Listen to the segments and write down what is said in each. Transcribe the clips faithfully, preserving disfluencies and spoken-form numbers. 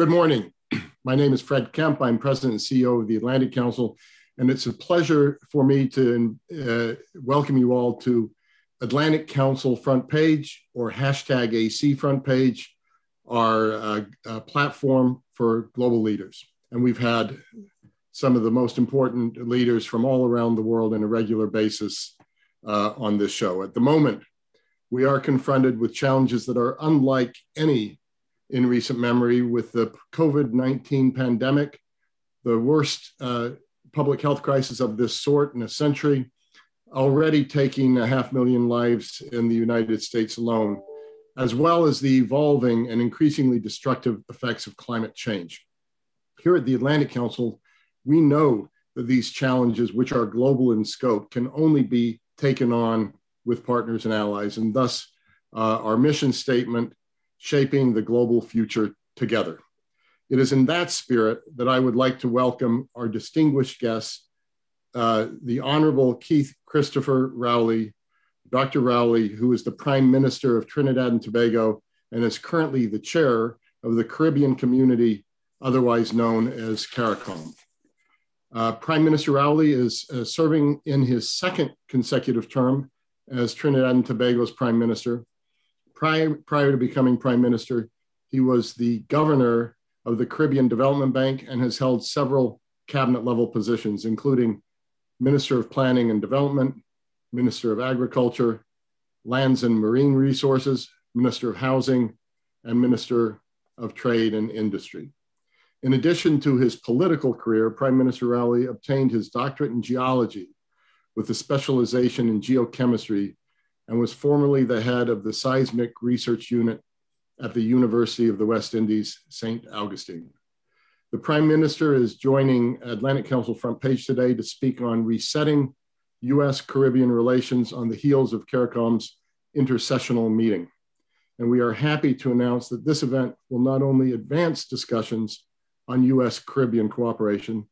Good morning. My name is Fred Kempe. I'm president and C E O of the Atlantic Council, and it's a pleasure for me to uh, welcome you all to Atlantic Council Front Page, or hashtag A C Front Page, our uh, uh, platform for global leaders. And we've had some of the most important leaders from all around the world on a regular basis uh, on this show. At the moment, we are confronted with challenges that are unlike any in recent memory, with the COVID nineteen pandemic, the worst uh, public health crisis of this sort in a century, already taking a half million lives in the United States alone, as well as the evolving and increasingly destructive effects of climate change. Here at the Atlantic Council, we know that these challenges, which are global in scope, can only be taken on with partners and allies, and thus uh, our mission statement, shaping the global future together. It is in that spirit that I would like to welcome our distinguished guests, Uh, the Honorable Keith Christopher Rowley, Doctor Rowley, who is the Prime Minister of Trinidad and Tobago and is currently the chair of the Caribbean Community, otherwise known as CARICOM. Uh, Prime Minister Rowley is uh, serving in his second consecutive term as Trinidad and Tobago's Prime Minister. Prior, prior to becoming Prime Minister, he was the governor of the Caribbean Development Bank and has held several cabinet level positions, including Minister of Planning and Development, Minister of Agriculture, Lands and Marine Resources, Minister of Housing, and Minister of Trade and Industry. In addition to his political career, Prime Minister Rowley obtained his doctorate in geology with a specialization in geochemistry and was formerly the head of the Seismic Research Unit at the University of the West Indies, Saint Augustine. The Prime Minister is joining Atlantic Council Front Page today to speak on resetting U S Caribbean relations on the heels of CARICOM's intersessional meeting. And we are happy to announce that this event will not only advance discussions on U S Caribbean cooperation,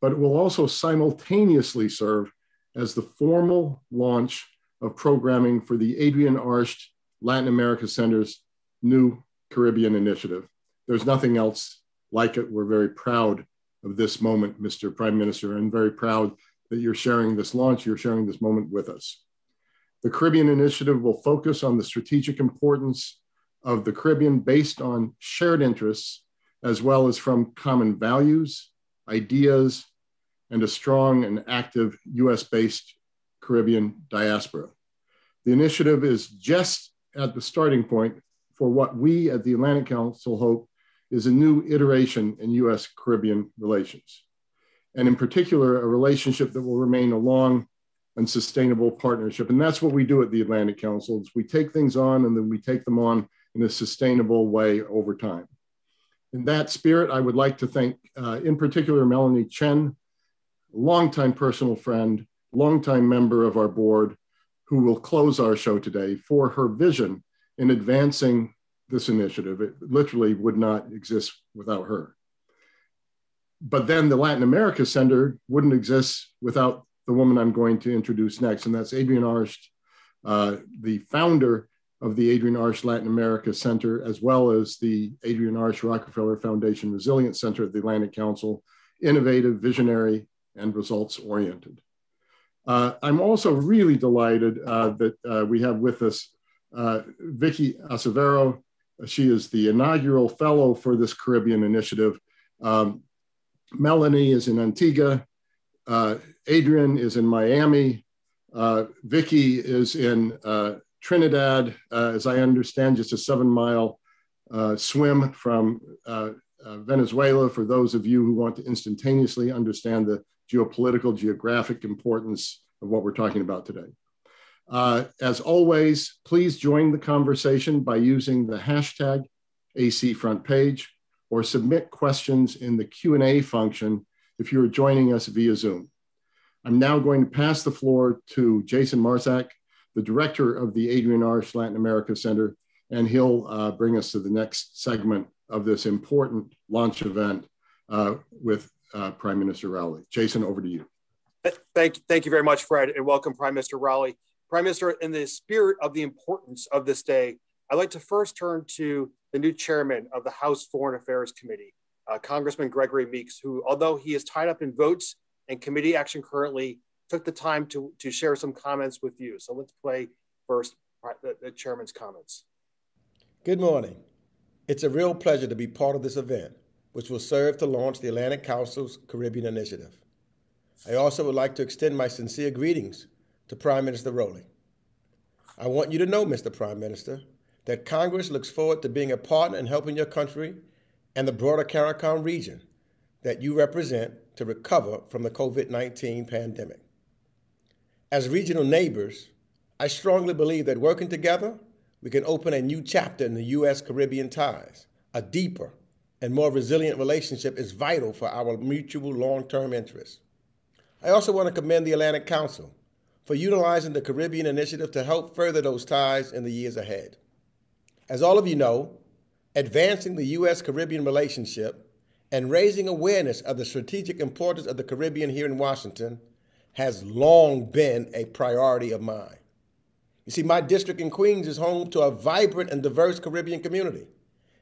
but it will also simultaneously serve as the formal launch of programming for the Adrienne Arsht Latin America Center's new Caribbean Initiative. There's nothing else like it. We're very proud of this moment, Mister Prime Minister, and very proud that you're sharing this launch, you're sharing this moment with us. The Caribbean Initiative will focus on the strategic importance of the Caribbean based on shared interests, as well as from common values, ideas, and a strong and active U S based Caribbean diaspora. The initiative is just at the starting point for what we at the Atlantic Council hope is a new iteration in U S Caribbean relations, and in particular, a relationship that will remain a long and sustainable partnership. And that's what we do at the Atlantic Council, is we take things on and then we take them on in a sustainable way over time. In that spirit, I would like to thank, uh, in particular, Melanie Chen, longtime personal friend, longtime member of our board, who will close our show today, for her vision in advancing this initiative. It literally would not exist without her. But then the Latin America Center wouldn't exist without the woman I'm going to introduce next, and that's Adrienne Arsht, uh, the founder of the Adrienne Arsht Latin America Center, as well as the Adrienne Arsht Rockefeller Foundation Resilience Center at the Atlantic Council, innovative, visionary, and results-oriented. Uh, I'm also really delighted uh, that uh, we have with us uh, Vicky Acevero. She is the inaugural fellow for this Caribbean Initiative. Um, Melanie is in Antigua. Uh, Adrienne is in Miami. Uh, Vicky is in uh, Trinidad, uh, as I understand, just a seven mile uh, swim from uh, uh, Venezuela, for those of you who want to instantaneously understand the geopolitical, geographic importance of what we're talking about today. Uh, as always, please join the conversation by using the hashtag A C Front Page or submit questions in the Q and A function if you are joining us via Zoom. I'm now going to pass the floor to Jason Marczak, the director of the Adrienne Arsht Latin America Center, and he'll uh, bring us to the next segment of this important launch event uh, with uh, Prime Minister Rowley. Jason, over to you. Thank, thank you very much, Fred, and welcome, Prime Minister Rowley. Prime Minister, in the spirit of the importance of this day, I'd like to first turn to the new chairman of the House Foreign Affairs Committee, uh, Congressman Gregory Meeks, who, although he is tied up in votes and committee action currently, took the time to, to share some comments with you. So let's play first the, the chairman's comments. Good morning. It's a real pleasure to be part of this event, which will serve to launch the Atlantic Council's Caribbean Initiative. I also would like to extend my sincere greetings to Prime Minister Rowley. I want you to know, Mister Prime Minister, that Congress looks forward to being a partner in helping your country and the broader CARICOM region that you represent to recover from the COVID nineteen pandemic. As regional neighbors, I strongly believe that working together, we can open a new chapter in the U S Caribbean ties. A deeper and more resilient relationship is vital for our mutual long-term interests. I also want to commend the Atlantic Council for utilizing the Caribbean Initiative to help further those ties in the years ahead. As all of you know, advancing the U S Caribbean relationship and raising awareness of the strategic importance of the Caribbean here in Washington has long been a priority of mine. You see, my district in Queens is home to a vibrant and diverse Caribbean community,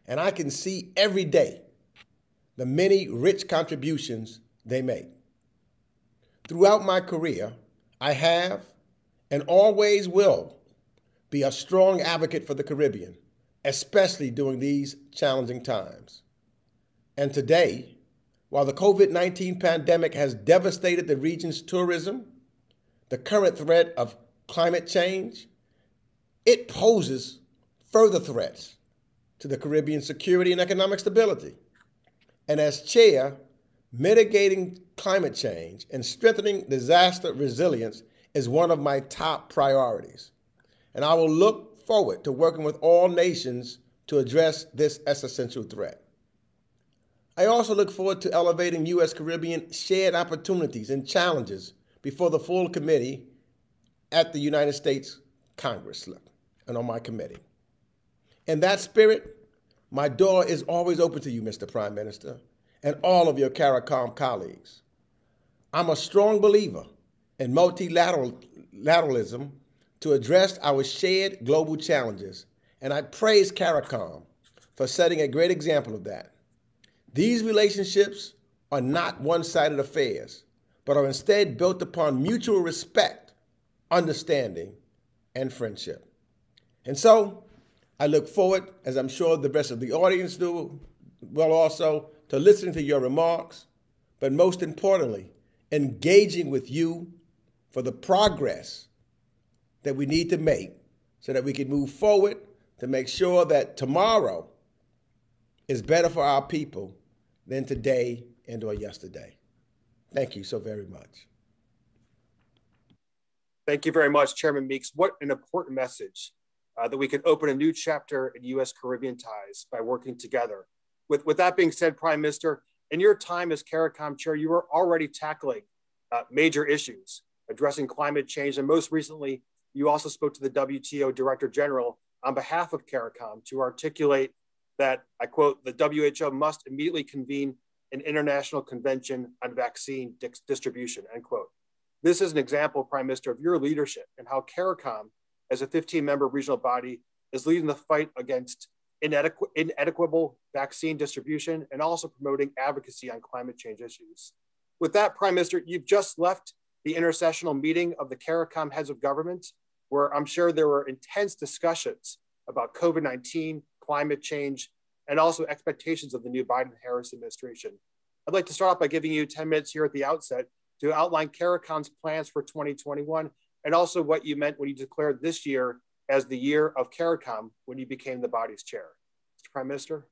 and I can see every day the many rich contributions they make. Throughout my career, I have and always will be a strong advocate for the Caribbean, especially during these challenging times. And today, while the COVID nineteen pandemic has devastated the region's tourism, the current threat of climate change, it poses further threats to the Caribbean security and economic stability. And as chair, mitigating climate change and strengthening disaster resilience is one of my top priorities. And I will look forward to working with all nations to address this existential threat. I also look forward to elevating U S Caribbean shared opportunities and challenges before the full committee at the United States Congress and on my committee. In that spirit, my door is always open to you, Mister Prime Minister, and all of your CARICOM colleagues. I'm a strong believer in multilateralism to address our shared global challenges, and I praise CARICOM for setting a great example of that. These relationships are not one-sided affairs, but are instead built upon mutual respect, understanding, and friendship. And so, I look forward, as I'm sure the rest of the audience do, will also, to listening to your remarks, but most importantly, engaging with you for the progress that we need to make so that we can move forward to make sure that tomorrow is better for our people than today and or yesterday. Thank you so very much. Thank you very much, Chairman Meeks. What an important message uh, that we can open a new chapter in U S Caribbean ties by working together. With, with that being said, Prime Minister, in your time as CARICOM chair, you were already tackling uh, major issues, addressing climate change, and most recently, you also spoke to the W T O Director General on behalf of CARICOM to articulate that, I quote, the W H O must immediately convene an international convention on vaccine di- distribution, end quote. This is an example, Prime Minister, of your leadership and how CARICOM, as a fifteen-member regional body, is leading the fight against Inadequ- inadequate vaccine distribution and also promoting advocacy on climate change issues. With that, Prime Minister, you've just left the intersessional meeting of the CARICOM heads of government, where I'm sure there were intense discussions about COVID nineteen, climate change, and also expectations of the new Biden-Harris administration. I'd like to start off by giving you ten minutes here at the outset to outline CARICOM's plans for twenty twenty-one and also what you meant when you declared this year as the year of CARICOM when you became the body's chair. Mister Prime Minister.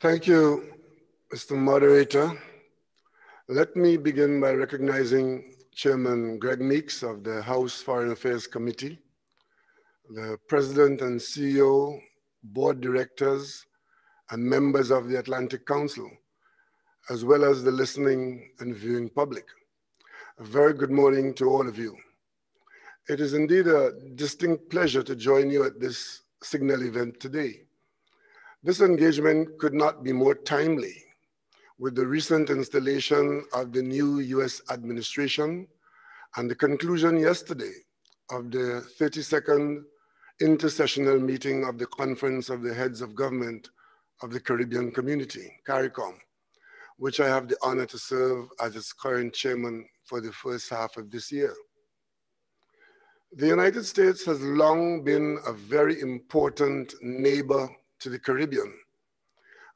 Thank you, Mister Moderator. Let me begin by recognizing Chairman Greg Meeks of the House Foreign Affairs Committee, the President and C E O, Board Directors, and members of the Atlantic Council, as well as the listening and viewing public. A very good morning to all of you. It is indeed a distinct pleasure to join you at this signal event today. This engagement could not be more timely with the recent installation of the new U S administration and the conclusion yesterday of the thirty-second Intercessional Meeting of the Conference of the Heads of Government of the Caribbean Community, CARICOM, which I have the honor to serve as its current chairman for the first half of this year. The United States has long been a very important neighbor to the Caribbean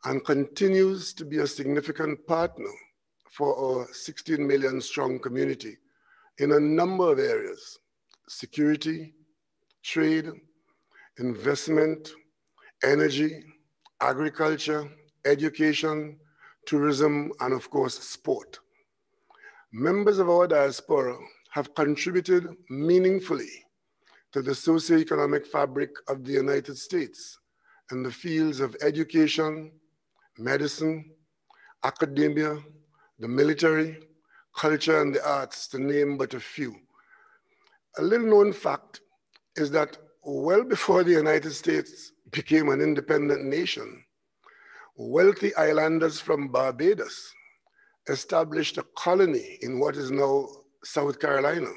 and continues to be a significant partner for our sixteen million strong community in a number of areas: security, trade, investment, energy, agriculture, education, tourism, and of course, sport. Members of our diaspora have contributed meaningfully to the socioeconomic fabric of the United States in the fields of education, medicine, academia, the military, culture, and the arts, to name but a few. A little known fact is that well before the United States became an independent nation, wealthy islanders from Barbados established a colony in what is now South Carolina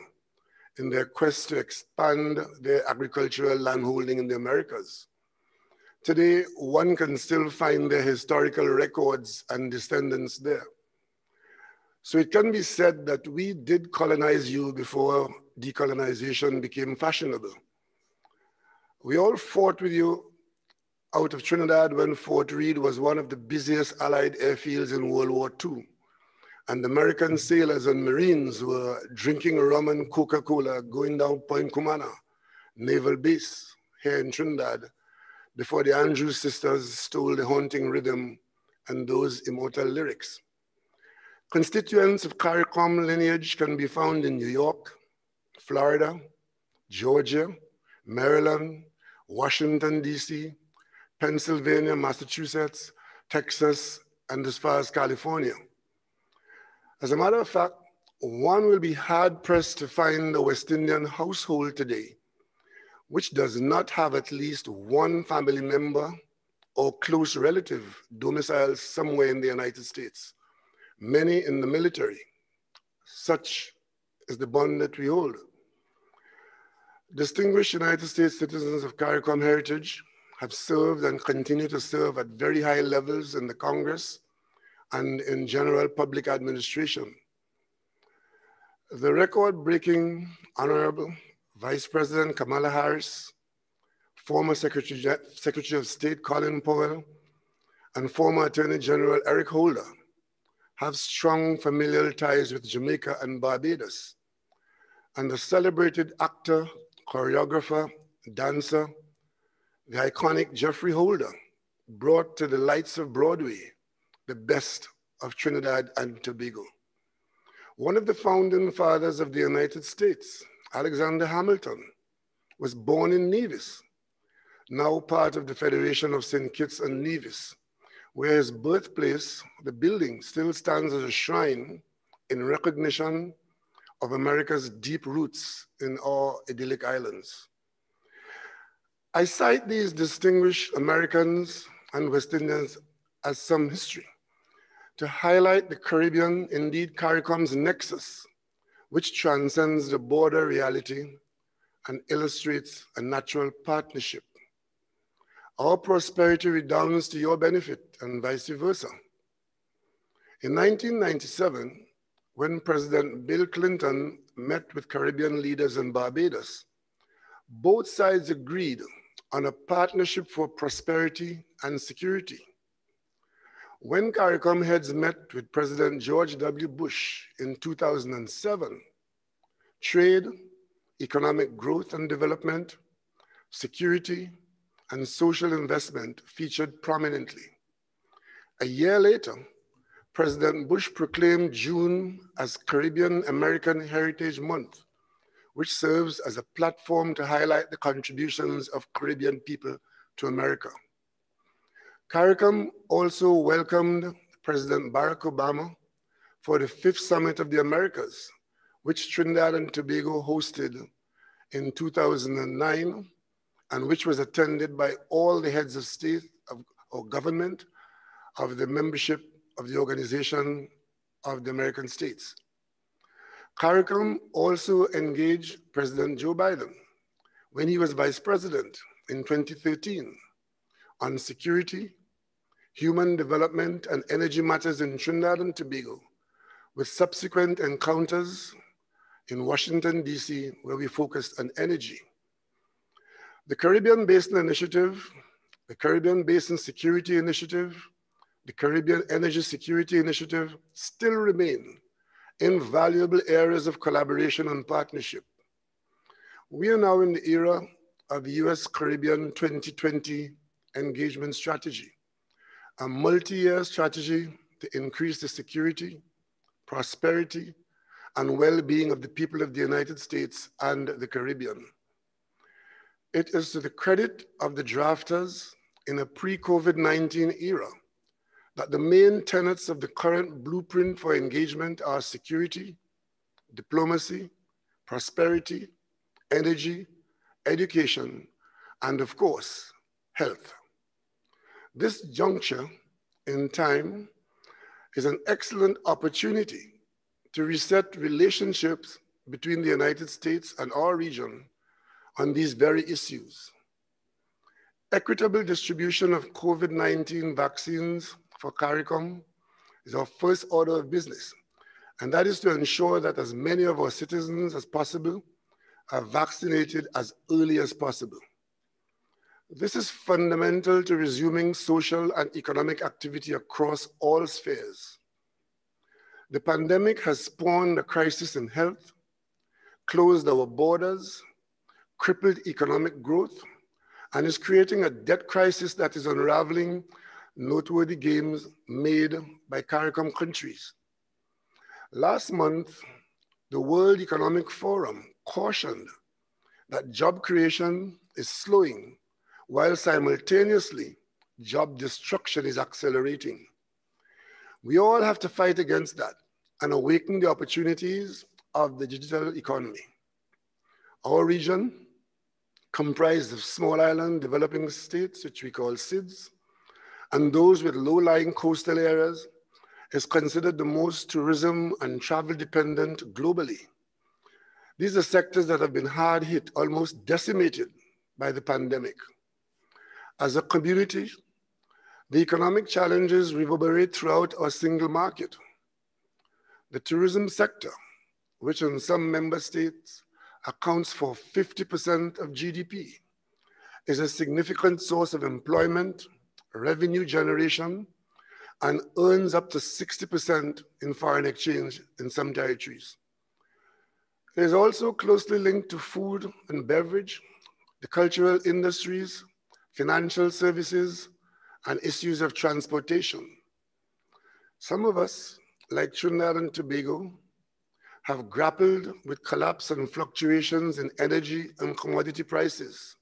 in their quest to expand their agricultural landholding in the Americas. Today, one can still find their historical records and descendants there. So it can be said that we did colonize you before decolonization became fashionable. We all fought with you out of Trinidad when Fort Reed was one of the busiest Allied airfields in World War Two. And American sailors and Marines were drinking rum and Coca-Cola going down Point Cumana, Naval Base here in Trinidad, before the Andrews sisters stole the haunting rhythm and those immortal lyrics. Constituents of CARICOM lineage can be found in New York, Florida, Georgia, Maryland, Washington, D C, Pennsylvania, Massachusetts, Texas, and as far as California. As a matter of fact, one will be hard-pressed to find a West Indian household today which does not have at least one family member or close relative domiciled somewhere in the United States, many in the military. Such is the bond that we hold. Distinguished United States citizens of CARICOM heritage have served and continue to serve at very high levels in the Congress and in general public administration. The record-breaking Honorable Vice President Kamala Harris, former Secretary, Secretary of State Colin Powell, and former Attorney General Eric Holder have strong familial ties with Jamaica and Barbados. And the celebrated actor, choreographer, dancer, the iconic Jeffrey Holder brought to the lights of Broadway the best of Trinidad and Tobago. One of the founding fathers of the United States, Alexander Hamilton, was born in Nevis, now part of the Federation of Saint Kitts and Nevis, where his birthplace, the building, still stands as a shrine in recognition of America's deep roots in all idyllic islands. I cite these distinguished Americans and West Indians as some history to highlight the Caribbean, indeed CARICOM's nexus, which transcends the border reality and illustrates a natural partnership. Our prosperity redounds to your benefit and vice versa. In nineteen ninety-seven, when President Bill Clinton met with Caribbean leaders in Barbados, both sides agreed on a partnership for prosperity and security. When CARICOM heads met with President George W. Bush in two thousand seven, trade, economic growth and development, security, and social investment featured prominently. A year later, President Bush proclaimed June as Caribbean American Heritage Month, which serves as a platform to highlight the contributions of Caribbean people to America. CARICOM also welcomed President Barack Obama for the fifth Summit of the Americas, which Trinidad and Tobago hosted in two thousand nine, and which was attended by all the heads of state of, or government of the membership of the Organization of the American States. CARICOM also engaged President Joe Biden when he was vice president in twenty thirteen on security, human development, and energy matters in Trinidad and Tobago, with subsequent encounters in Washington, D C, where we focused on energy. The Caribbean Basin Initiative, the Caribbean Basin Security Initiative, the Caribbean Energy Security Initiative still remain invaluable areas of collaboration and partnership. We are now in the era of the U S Caribbean twenty twenty engagement strategy, a multi-year strategy to increase the security, prosperity, and well-being of the people of the United States and the Caribbean. It is to the credit of the drafters in a pre-COVID nineteen era that the main tenets of the current blueprint for engagement are security, diplomacy, prosperity, energy, education, and of course, health. This juncture in time is an excellent opportunity to reset relationships between the United States and our region on these very issues. Equitable distribution of COVID nineteen vaccines for CARICOM is our first order of business, and that is to ensure that as many of our citizens as possible are vaccinated as early as possible. This is fundamental to resuming social and economic activity across all spheres. The pandemic has spawned a crisis in health, closed our borders, crippled economic growth, and is creating a debt crisis that is unraveling noteworthy gains made by CARICOM countries. Last month, the World Economic Forum cautioned that job creation is slowing, while simultaneously job destruction is accelerating. We all have to fight against that and awaken the opportunities of the digital economy. Our region, comprised of small island developing states, which we call SIDS, and those with low-lying coastal areas, is considered the most tourism and travel dependent globally. These are sectors that have been hard hit, almost decimated by the pandemic. As a community, the economic challenges reverberate throughout our single market. The tourism sector, which in some member states accounts for fifty percent of G D P, is a significant source of employment, revenue generation, and earns up to sixty percent in foreign exchange in some territories. It is also closely linked to food and beverage, the cultural industries, financial services, and issues of transportation. Some of us, like Trinidad and Tobago, have grappled with collapse and fluctuations in energy and commodity prices.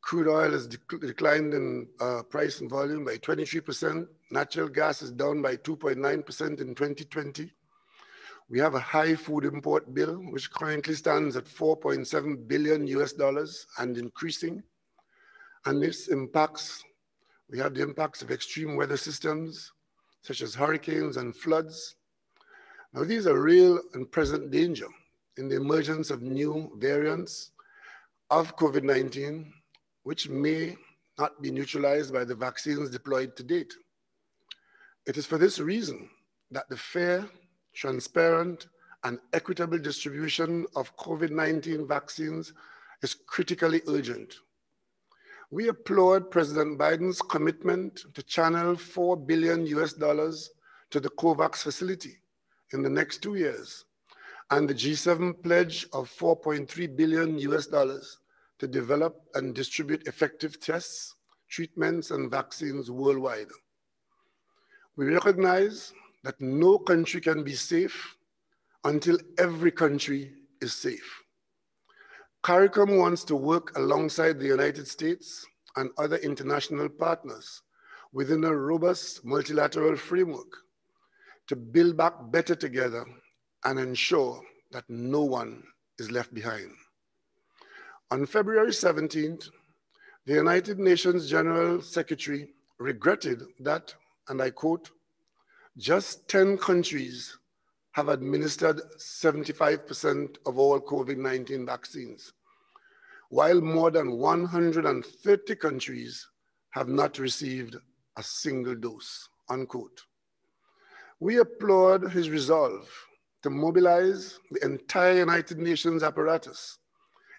Crude oil has dec declined in uh, price and volume by twenty-three percent. Natural gas is down by two point nine percent in twenty twenty. We have a high food import bill, which currently stands at four point seven billion U S dollars and increasing. And this impacts We have the impacts of extreme weather systems, such as hurricanes and floods. Now, these are real and present danger in the emergence of new variants of COVID nineteen, which may not be neutralized by the vaccines deployed to date. It is for this reason that the fair, transparent, and equitable distribution of COVID nineteen vaccines is critically urgent. We applaud President Biden's commitment to channel four billion U S dollars to the COVAX facility in the next two years, and the G seven pledge of four point three billion U S dollars to develop and distribute effective tests, treatments, and vaccines worldwide. We recognize that no country can be safe until every country is safe. CARICOM wants to work alongside the United States and other international partners within a robust multilateral framework to build back better together and ensure that no one is left behind. On February seventeenth, the United Nations General Secretary regretted that, and I quote, just ten countries have administered seventy-five percent of all COVID nineteen vaccines, while more than one hundred thirty countries have not received a single dose, unquote. We applaud his resolve to mobilize the entire United Nations apparatus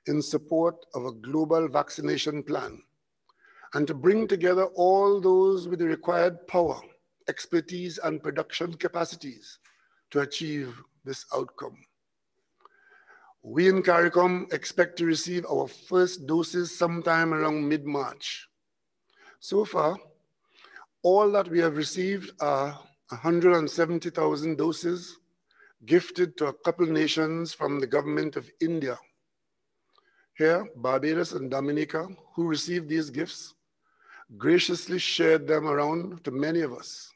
in support of a global vaccination plan and to bring together all those with the required power, expertise, and production capacities to achieve this outcome. We in CARICOM expect to receive our first doses sometime around mid-March. So far, all that we have received are one hundred seventy thousand doses gifted to a couple nations from the government of India. Here, Barbados and Dominica, who received these gifts, graciously shared them around to many of us.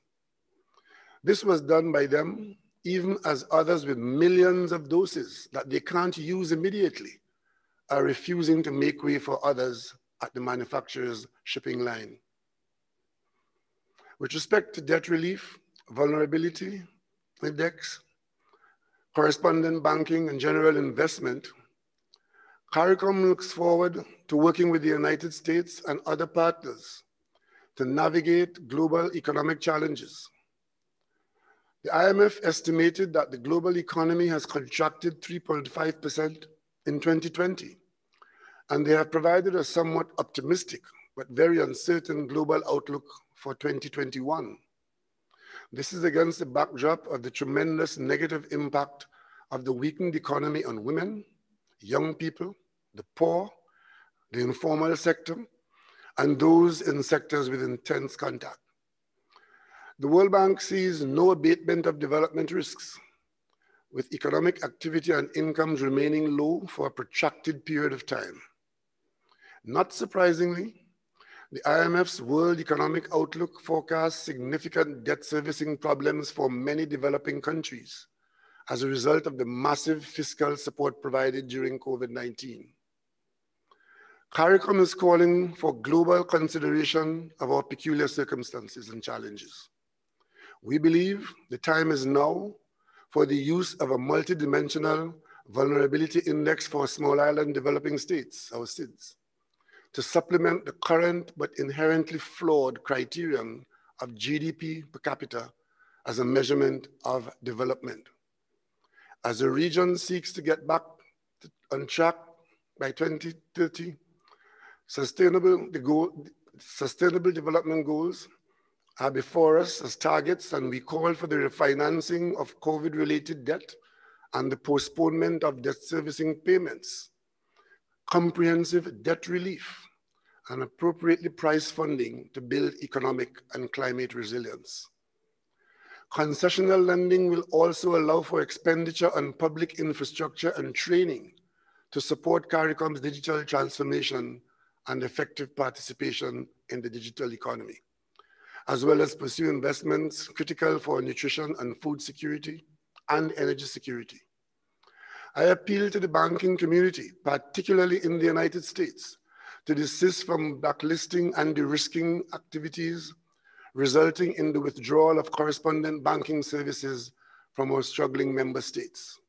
This was done by them even as others with millions of doses that they can't use immediately are refusing to make way for others at the manufacturer's shipping line. With respect to debt relief, vulnerability index, correspondent banking, and general investment, CARICOM looks forward to working with the United States and other partners to navigate global economic challenges. The I M F estimated that the global economy has contracted three point five percent in twenty twenty, and they have provided a somewhat optimistic but very uncertain global outlook for twenty twenty-one. This is against the backdrop of the tremendous negative impact of the weakened economy on women, young people, the poor, the informal sector, and those in sectors with intense contact. The World Bank sees no abatement of development risks, with economic activity and incomes remaining low for a protracted period of time. Not surprisingly, the I M F's World Economic Outlook forecasts significant debt servicing problems for many developing countries as a result of the massive fiscal support provided during COVID nineteen. CARICOM is calling for global consideration of our peculiar circumstances and challenges. We believe the time is now for the use of a multidimensional vulnerability index for small island developing states, our SIDS, to supplement the current but inherently flawed criterion of G D P per capita as a measurement of development. As the region seeks to get back to, on track by twenty thirty, sustainable, the goal, sustainable development goals are before us as targets, and we call for the refinancing of COVID-related debt and the postponement of debt servicing payments, comprehensive debt relief, and appropriately priced funding to build economic and climate resilience. Concessional lending will also allow for expenditure on public infrastructure and training to support CARICOM's digital transformation and effective participation in the digital economy, as well as pursue investments critical for nutrition and food security and energy security. I appeal to the banking community, particularly in the United States, to desist from blacklisting and de-risking activities resulting in the withdrawal of correspondent banking services from our struggling member states.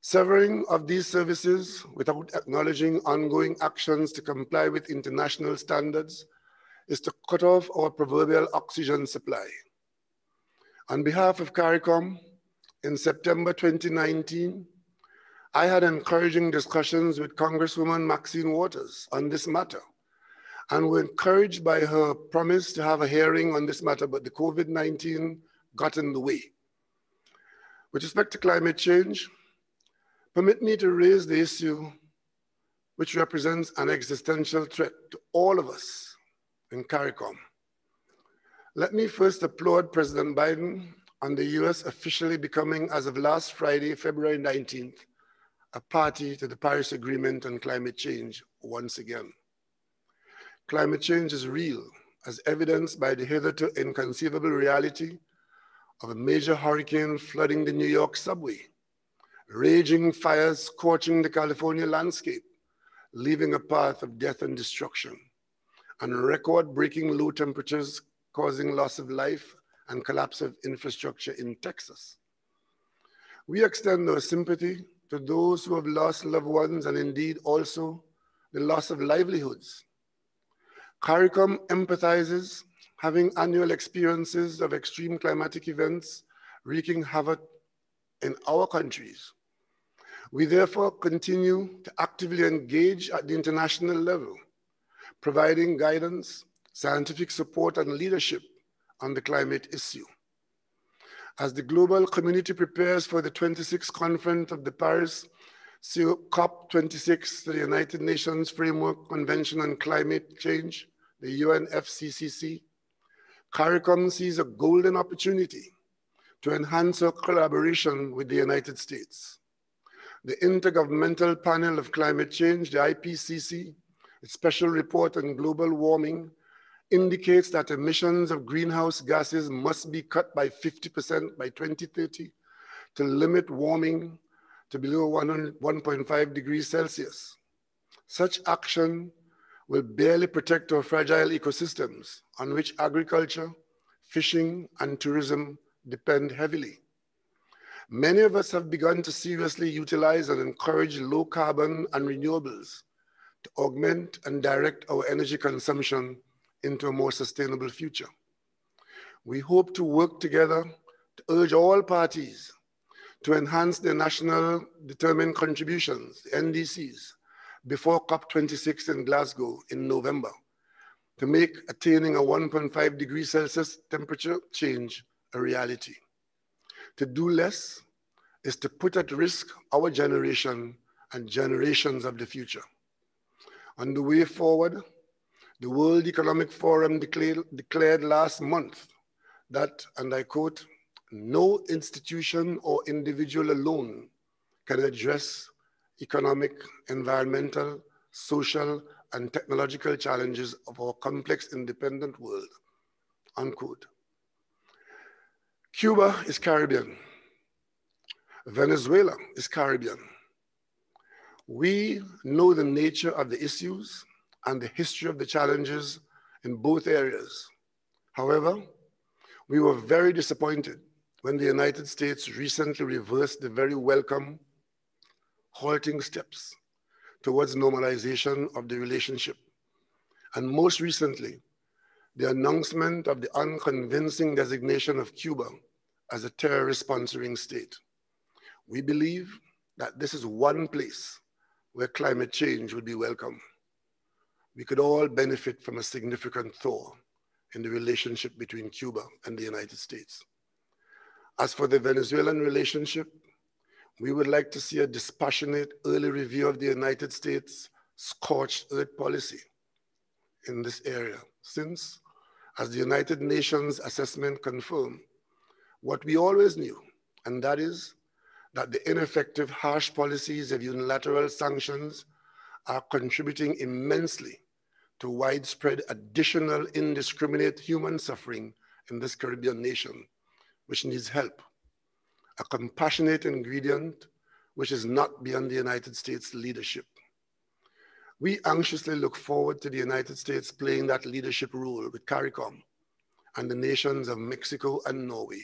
Severing of these services without acknowledging ongoing actions to comply with international standards is to cut off our proverbial oxygen supply. On behalf of CARICOM, in September twenty nineteen, I had encouraging discussions with Congresswoman Maxine Waters on this matter, and were encouraged by her promise to have a hearing on this matter, but the COVID nineteen got in the way. With respect to climate change, permit me to raise the issue which represents an existential threat to all of us in CARICOM. Let me first applaud President Biden on the U S officially becoming, as of last Friday, February nineteenth, a party to the Paris Agreement on climate change once again. Climate change is real, as evidenced by the hitherto inconceivable reality of a major hurricane flooding the New York subway, raging fires scorching the California landscape, leaving a path of death and destruction, and record-breaking low temperatures causing loss of life and collapse of infrastructure in Texas. We extend our sympathy to those who have lost loved ones and indeed also the loss of livelihoods. CARICOM empathizes, having annual experiences of extreme climatic events wreaking havoc in our countries. We therefore continue to actively engage at the international level, providing guidance, scientific support, and leadership on the climate issue. As the global community prepares for the twenty-sixth conference of the Paris COP twenty-six, the United Nations Framework Convention on Climate Change, the U N F C C C, CARICOM sees a golden opportunity to enhance our collaboration with the United States. The Intergovernmental Panel of Climate Change, the I P C C, its special report on global warming indicates that emissions of greenhouse gases must be cut by fifty percent by twenty thirty to limit warming to below one point five degrees Celsius. Such action will barely protect our fragile ecosystems on which agriculture, fishing, and tourism depend heavily. Many of us have begun to seriously utilize and encourage low carbon and renewables to augment and direct our energy consumption into a more sustainable future. We hope to work together to urge all parties to enhance their national determined contributions, N D Cs, before COP twenty-six in Glasgow in November to make attaining a one point five degrees Celsius temperature change a reality. To do less is to put at risk our generation and generations of the future. On the way forward, the World Economic Forum declared, declared last month that, and I quote, "No institution or individual alone can address economic, environmental, social, and technological challenges of our complex independent world," unquote. Cuba is Caribbean. Venezuela is Caribbean. We know the nature of the issues and the history of the challenges in both areas. However, we were very disappointed when the United States recently reversed the very welcome halting steps towards normalization of the relationship. And most recently, the announcement of the unconvincing designation of Cuba as a terrorist-sponsoring state. We believe that this is one place where climate change would be welcome. We could all benefit from a significant thaw in the relationship between Cuba and the United States. As for the Venezuelan relationship, we would like to see a dispassionate early review of the United States' scorched earth policy in this area, since, as the United Nations assessment confirmed, what we always knew, and that is that the ineffective, harsh policies of unilateral sanctions are contributing immensely to widespread additional indiscriminate human suffering in this Caribbean nation, which needs help. A compassionate ingredient which is not beyond the United States leadership. We anxiously look forward to the United States playing that leadership role with CARICOM and the nations of Mexico and Norway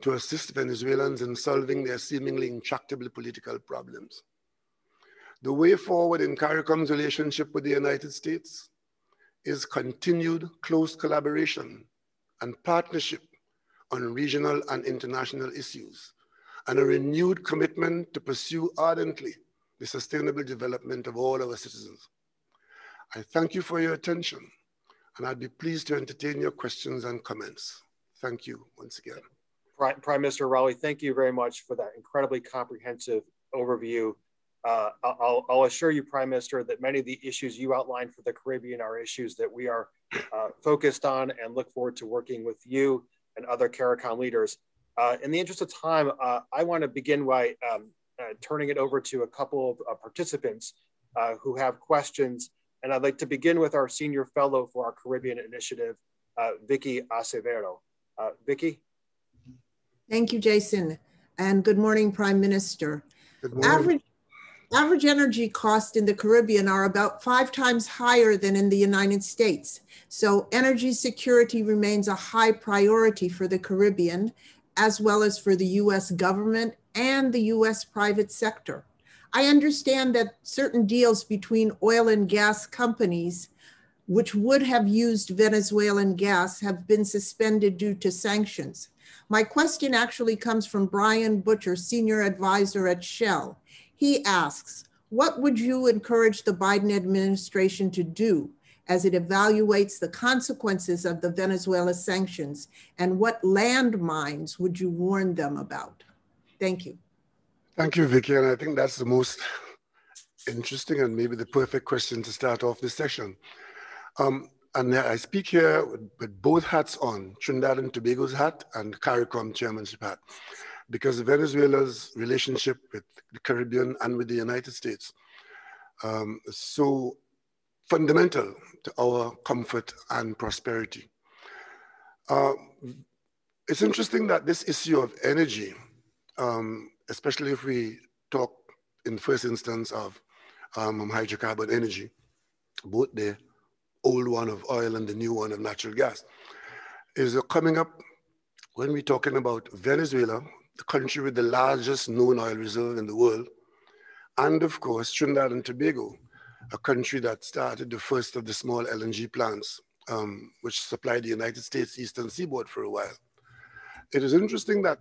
to assist Venezuelans in solving their seemingly intractable political problems. The way forward in CARICOM's relationship with the United States is continued close collaboration and partnership on regional and international issues, and a renewed commitment to pursue ardently the sustainable development of all our citizens. I thank you for your attention, and I'd be pleased to entertain your questions and comments. Thank you once again. Prime Minister Rowley, thank you very much for that incredibly comprehensive overview. Uh, I'll, I'll assure you, Prime Minister, that many of the issues you outlined for the Caribbean are issues that we are uh, focused on and look forward to working with you and other CARICOM leaders. Uh, in the interest of time, uh, I want to begin by um, uh, turning it over to a couple of uh, participants uh, who have questions. And I'd like to begin with our senior fellow for our Caribbean Initiative, uh, Vicky Acevero. Uh, Vicky? Thank you, Jason. And good morning, Prime Minister. Good morning. Average Average energy costs in the Caribbean are about five times higher than in the United States. So energy security remains a high priority for the Caribbean, as well as for the U S government and the U S private sector. I understand that certain deals between oil and gas companies, which would have used Venezuelan gas, have been suspended due to sanctions. My question actually comes from Brian Butcher, senior advisor at Shell. He asks, what would you encourage the Biden administration to do as it evaluates the consequences of the Venezuela sanctions, and what landmines would you warn them about? Thank you. Thank you, Vicky, and I think that's the most interesting and maybe the perfect question to start off this session. Um, and I speak here with, with both hats on, Trinidad and Tobago's hat and CARICOM chairmanship hat, because Venezuela's relationship with the Caribbean and with the United States um, is so fundamental to our comfort and prosperity. Uh, it's interesting that this issue of energy, um, especially if we talk in first instance of um, hydrocarbon energy, both the old one of oil and the new one of natural gas, is coming up when we're talking about Venezuela, the country with the largest known oil reserve in the world, and of course, Trinidad and Tobago, a country that started the first of the small L N G plants, um, which supplied the United States Eastern Seaboard for a while. It is interesting that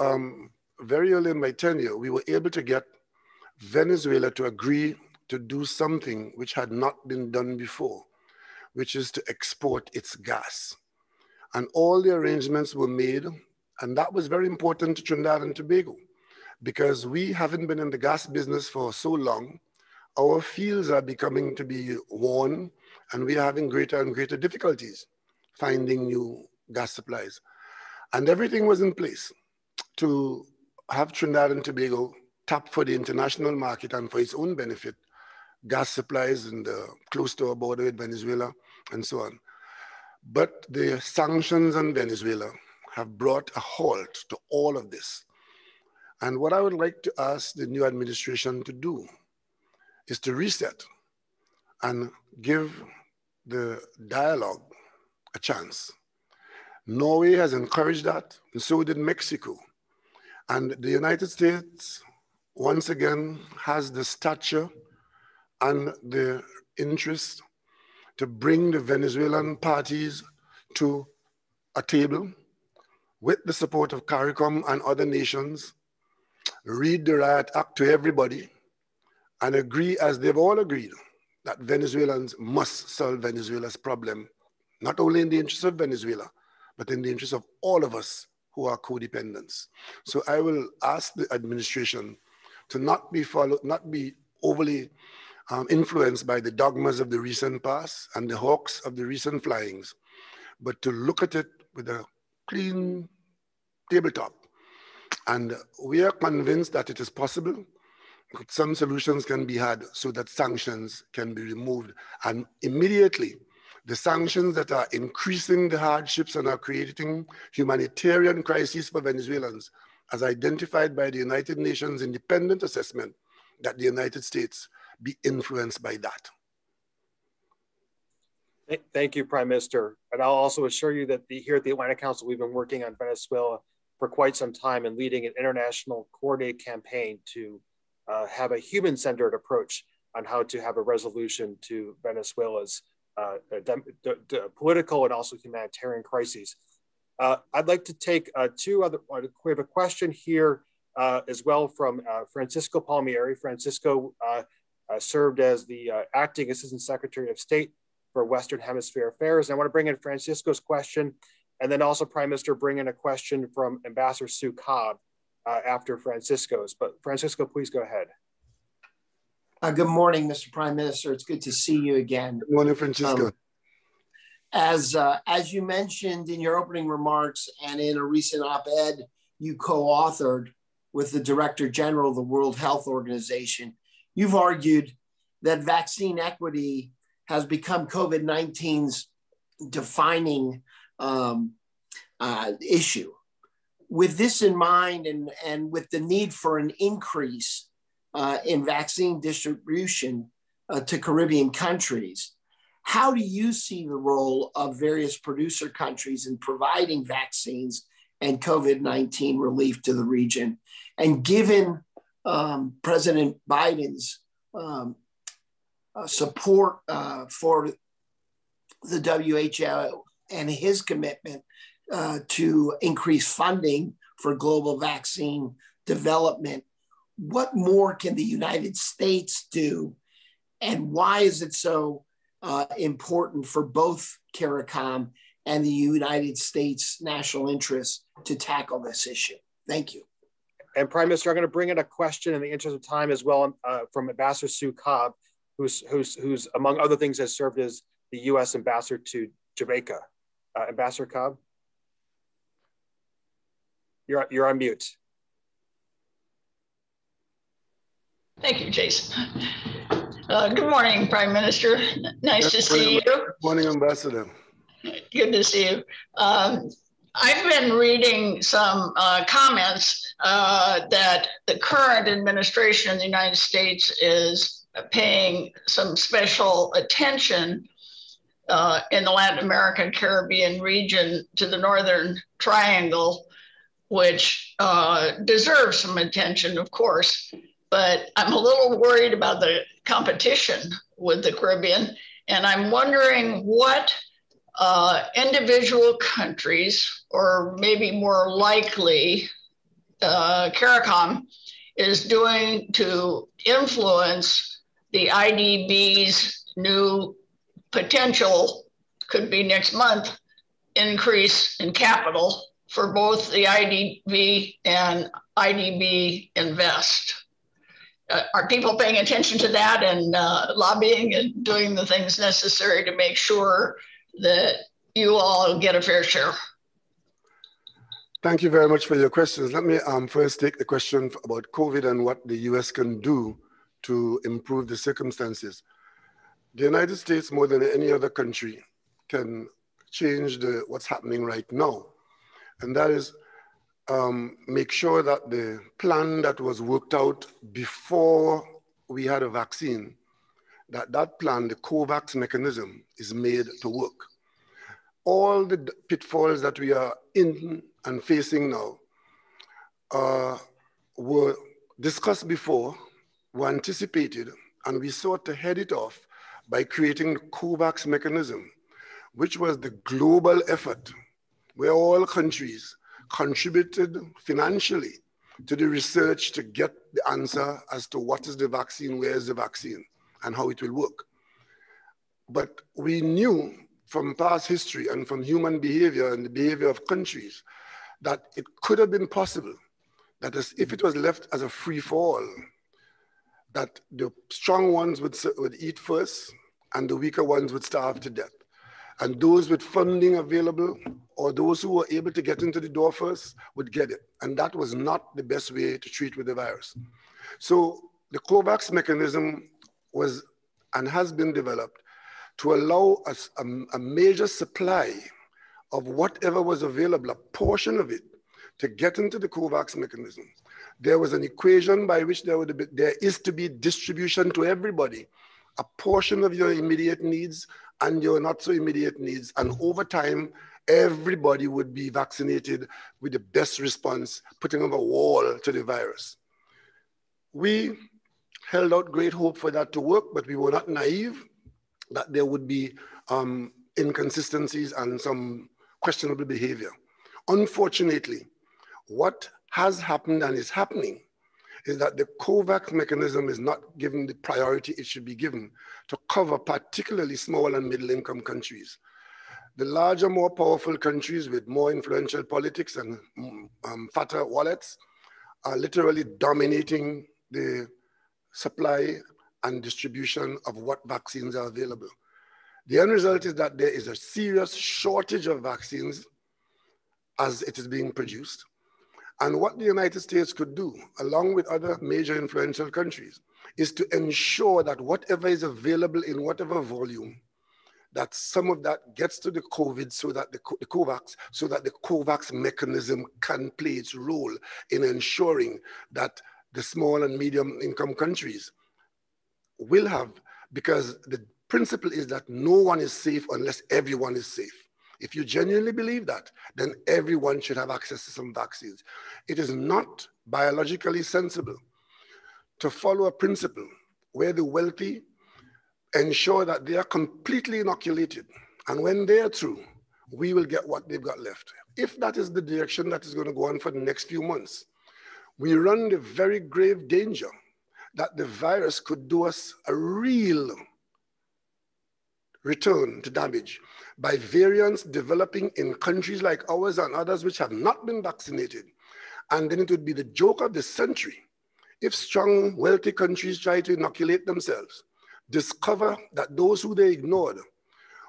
um, very early in my tenure, we were able to get Venezuela to agree to do something which had not been done before, which is to export its gas. And all the arrangements were made, and that was very important to Trinidad and Tobago, because we haven't been in the gas business for so long. Our fields are becoming to be worn, and we are having greater and greater difficulties finding new gas supplies. And everything was in place to have Trinidad and Tobago tap for the international market and for its own benefit, gas supplies in the close to our border with Venezuela and so on. But the sanctions on Venezuela have brought a halt to all of this. And what I would like to ask the new administration to do is to reset and give the dialogue a chance. Norway has encouraged that, and so did Mexico. And the United States, once again, has the stature and the interest to bring the Venezuelan parties to a table with the support of CARICOM and other nations, read the Riot Act to everybody, and agree, as they've all agreed, that Venezuelans must solve Venezuela's problem, not only in the interest of Venezuela, but in the interest of all of us who are codependents. So I will ask the administration to not be followed, not be overly um, influenced by the dogmas of the recent past and the hawks of the recent flyings, but to look at it with a clean tabletop. And we are convinced that it is possible. Some solutions can be had so that sanctions can be removed. And immediately, the sanctions that are increasing the hardships and are creating humanitarian crises for Venezuelans, as identified by the United Nations independent assessment, that the United States be influenced by that. Thank you, Prime Minister. And I'll also assure you that the, here at the Atlantic Council, we've been working on Venezuela for quite some time and leading an international coordinated campaign to Uh, have a human-centered approach on how to have a resolution to Venezuela's uh, de de de political and also humanitarian crises. Uh, I'd like to take uh, two other, we have a question here uh, as well from uh, Francisco Palmieri. Francisco uh, uh, served as the uh, acting Assistant Secretary of State for Western Hemisphere Affairs. And I want to bring in Francisco's question, and then also Prime Minister bring in a question from Ambassador Sue Cobb Uh, after Francisco's, but Francisco, please go ahead. Uh, good morning, Mister Prime Minister. It's good to see you again. Good morning, Francisco. Um, as, uh, as you mentioned in your opening remarks and in a recent op-ed you co-authored with the Director General of the World Health Organization, you've argued that vaccine equity has become COVID nineteen's defining um, uh, issue. With this in mind, and, and with the need for an increase uh, in vaccine distribution uh, to Caribbean countries, how do you see the role of various producer countries in providing vaccines and COVID nineteen relief to the region. And given um, President Biden's um, uh, support uh, for the W H O and his commitment uh, to increase funding for global vaccine development, what more can the United States do? And why is it so uh, important for both CARICOM and the United States national interest to tackle this issue? Thank you. And Prime Minister, I'm going to bring in a question in the interest of time as well uh, from Ambassador Sue Cobb, who's, who's, who's among other things has served as the U S ambassador to Jamaica. Uh, Ambassador Cobb, you're, you're on mute. Thank you, Jason. Uh, good morning, Prime Minister. Nice to see you. Good morning, Ambassador. Good to see you. Um, I've been reading some uh, comments uh, that the current administration in the United States is paying some special attention uh, in the Latin American Caribbean region to the Northern Triangle, which uh, deserves some attention, of course. But I'm a little worried about the competition with the Caribbean. And I'm wondering what uh, individual countries, or maybe more likely uh, CARICOM, is doing to influence the I D B's new potential, could be next month, increase in capital for both the I D B and I D B Invest. Uh, are people paying attention to that and uh, lobbying and doing the things necessary to make sure that you all get a fair share? Thank you very much for your questions. Let me um, first take the question about COVID and what the U S can do to improve the circumstances. The United States, more than any other country, can change the, what's happening right now. And that is, Um, make sure that the plan that was worked out before we had a vaccine, that that plan, the COVAX mechanism, is made to work. All the pitfalls that we are in and facing now uh, were discussed before, were anticipated, and we sought to head it off by creating the COVAX mechanism, which was the global effort where all countries contributed financially to the research to get the answer as to what is the vaccine, where is the vaccine, and how it will work. But we knew from past history and from human behavior and the behavior of countries that it could have been possible that if it was left as a free for all, that the strong ones would, would eat first and the weaker ones would starve to death. And those with funding available or those who were able to get into the door first would get it. And that was not the best way to treat with the virus. So the COVAX mechanism was and has been developed to allow us a, a major supply of whatever was available, a portion of it, to get into the COVAX mechanism. There was an equation by which there would be, there is to be distribution to everybody, a portion of your immediate needs and your not so immediate needs. And over time, everybody would be vaccinated with the best response, putting up a wall to the virus. We held out great hope for that to work, but we were not naive that there would be um, inconsistencies and some questionable behavior. Unfortunately, what has happened and is happening is that the COVAX mechanism is not given the priority it should be given to cover particularly small and middle-income countries. The larger, more powerful countries with more influential politics and um, fatter wallets are literally dominating the supply and distribution of what vaccines are available. The end result is that there is a serious shortage of vaccines as it is being produced. And what the United States could do, along with other major influential countries, is to ensure that whatever is available in whatever volume, that some of that gets to the COVID so that the, the COVAX, so that the COVAX mechanism can play its role in ensuring that the small and medium income countries will have, because the principle is that no one is safe unless everyone is safe. If you genuinely believe that, then everyone should have access to some vaccines. It is not biologically sensible to follow a principle where the wealthy ensure that they are completely inoculated, and when they are through, we will get what they've got left. If that is the direction that is going to go on for the next few months, we run the very grave danger that the virus could do us a real return to damage by variants developing in countries like ours and others which have not been vaccinated. And then it would be the joke of the century if strong, wealthy countries try to inoculate themselves, discover that those who they ignored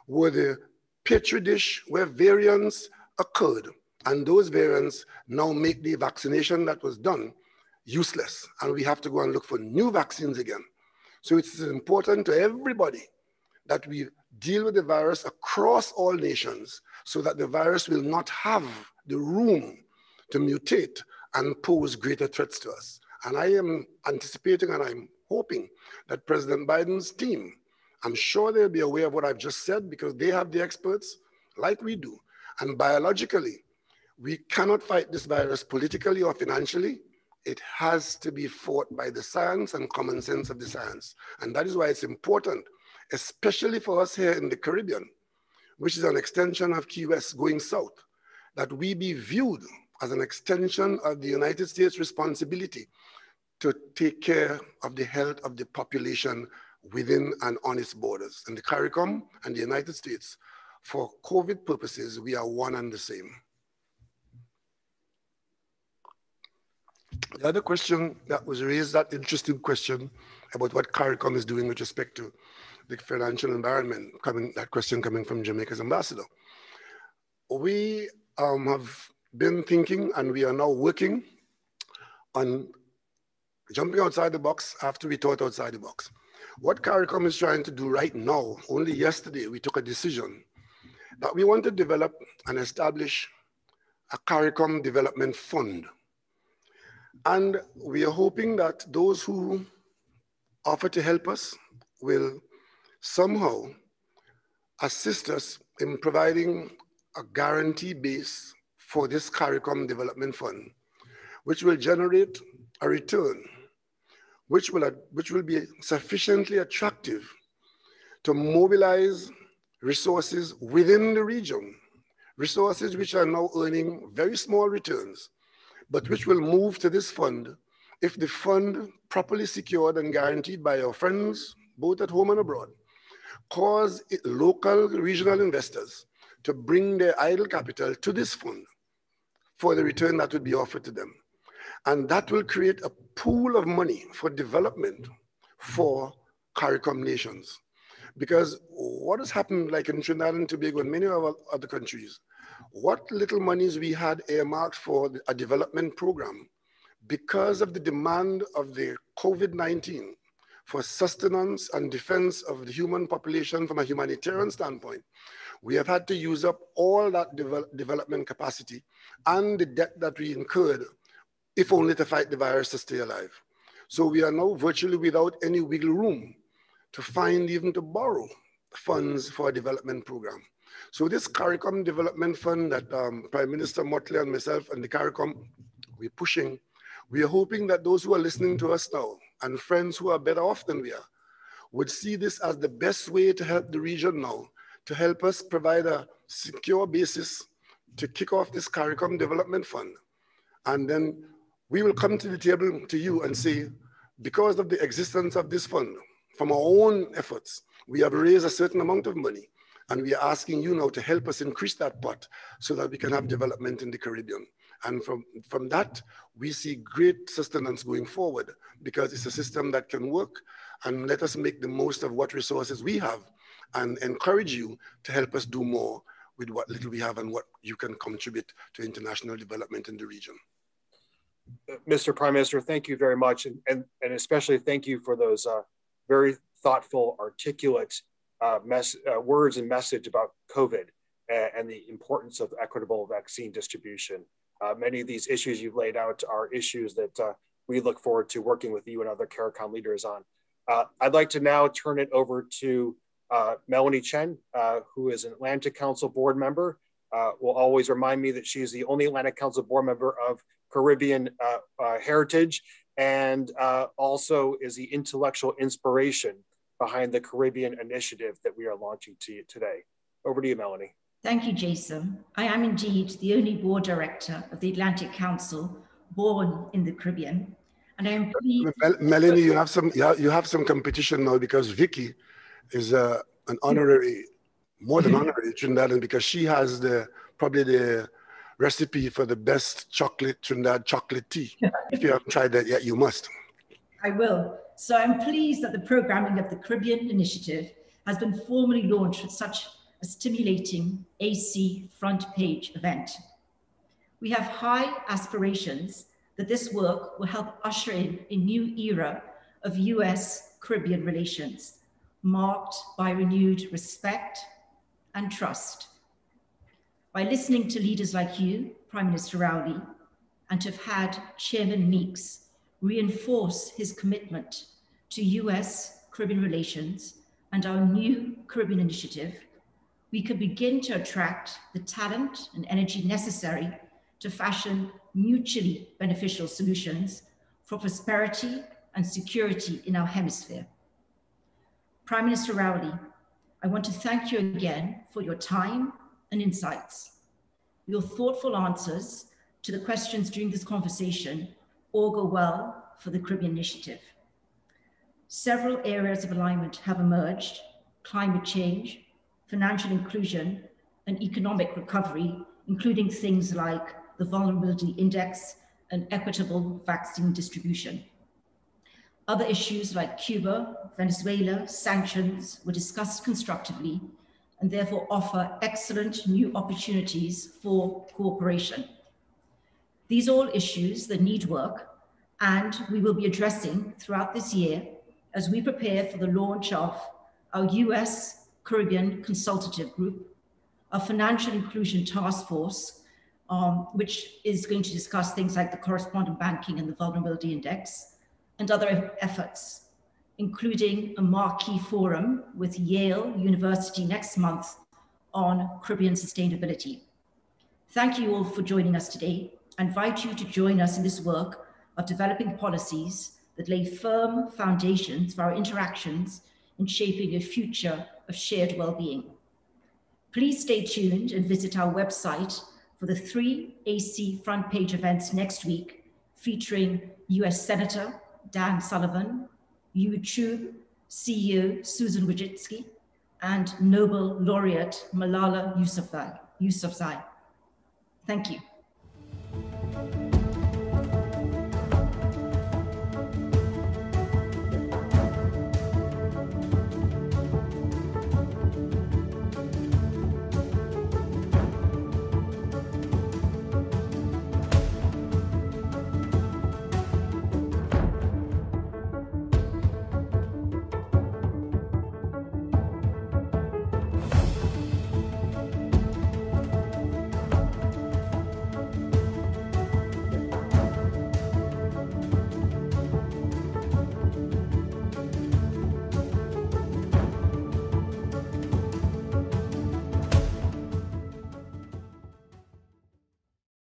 were the petri dish where variants occurred, and those variants now make the vaccination that was done useless, and we have to go and look for new vaccines again. So it's important to everybody that we deal with the virus across all nations so that the virus will not have the room to mutate and pose greater threats to us. And I am anticipating and I'm hoping that President Biden's team, I'm sure they'll be aware of what I've just said because they have the experts like we do. And biologically, we cannot fight this virus politically or financially. It has to be fought by the science and common sense of the science. And that is why it's important, especially for us here in the Caribbean, which is an extension of Key West going south, that we be viewed as an extension of the United States' responsibility to take care of the health of the population within and on its borders. And the CARICOM and the United States, for COVID purposes, we are one and the same. The other question that was raised, that interesting question about what CARICOM is doing with respect to the financial environment, coming, that question coming from Jamaica's ambassador. We um, have been thinking, and we are now working on jumping outside the box after we thought outside the box. What CARICOM is trying to do right now, only yesterday we took a decision that we want to develop and establish a CARICOM development fund. And we are hoping that those who offer to help us will somehow assist us in providing a guarantee base for this CARICOM development fund, which will generate a return, which will, which will be sufficiently attractive to mobilize resources within the region, resources which are now earning very small returns, but which will move to this fund if the fund, properly secured and guaranteed by our friends, both at home and abroad, cause local regional investors to bring their idle capital to this fund for the return that would be offered to them. And that will create a pool of money for development for CARICOM nations. Because what has happened, like in Trinidad and Tobago and many of other countries, what little monies we had earmarked for a development program, because of the demand of the COVID nineteen for sustenance and defense of the human population from a humanitarian standpoint, we have had to use up all that devel development capacity and the debt that we incurred, if only to fight the virus to stay alive. So we are now virtually without any wiggle room to find, even to borrow funds for a development program. So this CARICOM development fund that um, Prime Minister Motley and myself and the CARICOM, we're pushing, we are hoping that those who are listening to us now and friends who are better off than we are would see this as the best way to help the region now, to help us provide a secure basis to kick off this CARICOM development fund. And then we will come to the table to you and say, because of the existence of this fund, from our own efforts, we have raised a certain amount of money. And we are asking you now to help us increase that pot so that we can have development in the Caribbean. And from, from that, we see great sustenance going forward because it's a system that can work, and let us make the most of what resources we have and encourage you to help us do more with what little we have and what you can contribute to international development in the region. Mister Prime Minister, thank you very much. And, and, and especially thank you for those uh, very thoughtful, articulate Uh, mess, uh, words and message about COVID and, and the importance of equitable vaccine distribution. Uh, many of these issues you've laid out are issues that uh, we look forward to working with you and other CARICOM leaders on. Uh, I'd like to now turn it over to Uh, Melanie Chen, uh, who is an Atlantic Council board member, uh, will always remind me that she is the only Atlantic Council board member of Caribbean uh, uh, heritage, and uh, also is the intellectual inspiration behind the Caribbean Initiative that we are launching to you today. Over to you, Melanie. Thank you, Jason. I am indeed the only board director of the Atlantic Council born in the Caribbean, and I am pleased. Melanie, you have some you have, you have some competition now, because Vicky is uh, an honorary, more than honorary Trinidadian, because she has the probably the recipe for the best chocolate Trinidad chocolate tea. If you haven't tried that yet, you must. I will. So I'm pleased that the programming of the Caribbean Initiative has been formally launched with such a stimulating A C front page event. We have high aspirations that this work will help usher in a new era of U S Caribbean relations, marked by renewed respect and trust. By listening to leaders like you, Prime Minister Rowley, and to have had Chairman Meeks reinforce his commitment to U S Caribbean relations and our new Caribbean Initiative, we could begin to attract the talent and energy necessary to fashion mutually beneficial solutions for prosperity and security in our hemisphere. Prime Minister Rowley, I want to thank you again for your time and insights. Your thoughtful answers to the questions during this conversation augur well for the Caribbean Initiative. Several areas of alignment have emerged: climate change, financial inclusion, and economic recovery, including things like the vulnerability index and equitable vaccine distribution. Other issues like Cuba, Venezuela, sanctions were discussed constructively and therefore offer excellent new opportunities for cooperation. These are all issues that need work, and we will be addressing throughout this year as we prepare for the launch of our U S Caribbean Consultative Group, a financial inclusion task force, um, which is going to discuss things like the correspondent banking and the vulnerability index, and other efforts, including a marquee forum with Yale University next month on Caribbean sustainability. Thank you all for joining us today. I invite you to join us in this work of developing policies that lay firm foundations for our interactions in shaping a future of shared well-being. Please stay tuned and visit our website for the three A C front page events next week, featuring U S Senator Dan Sullivan, YouTube C E O Susan Wojcicki, and Nobel laureate Malala Yousafzai. Thank you.